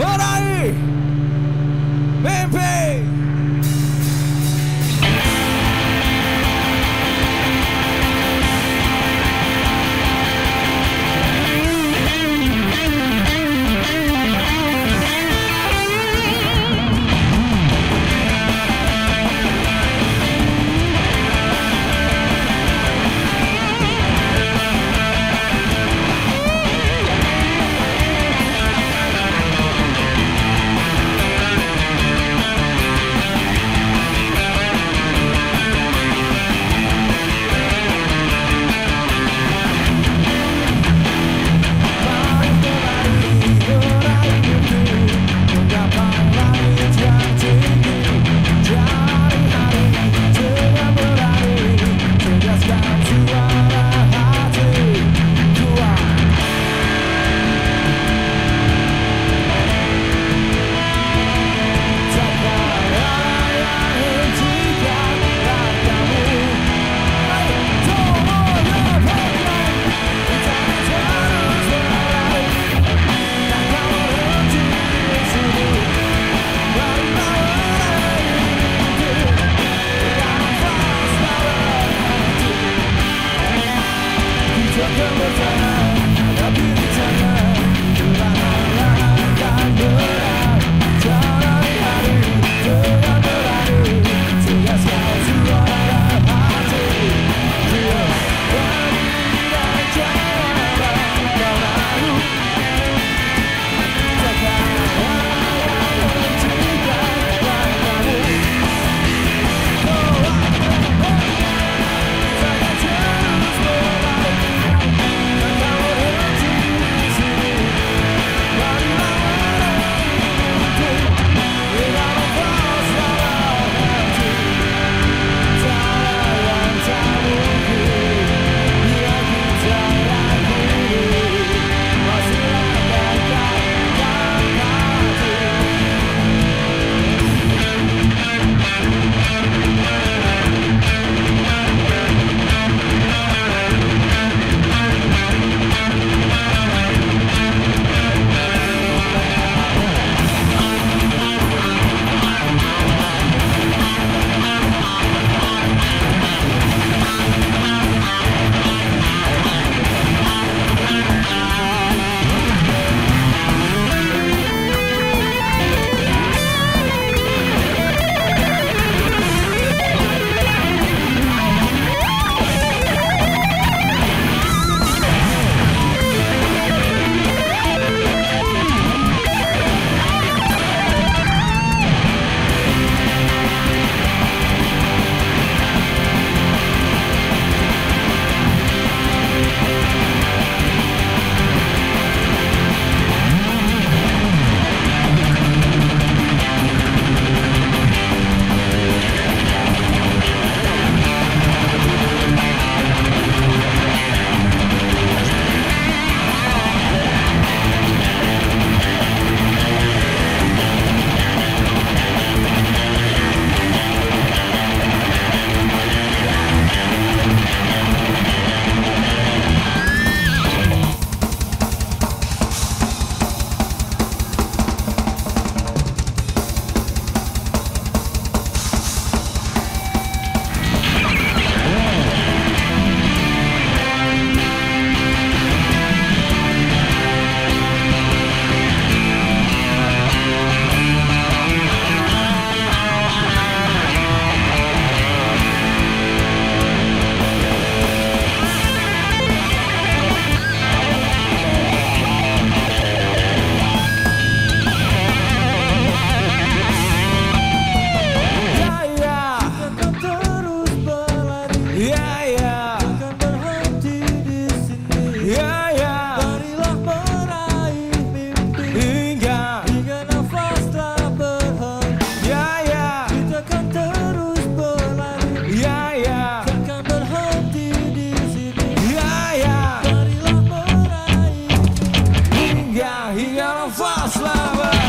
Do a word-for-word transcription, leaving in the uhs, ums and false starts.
Bora aí! Vem, vem! Hingga hingga nafas lama.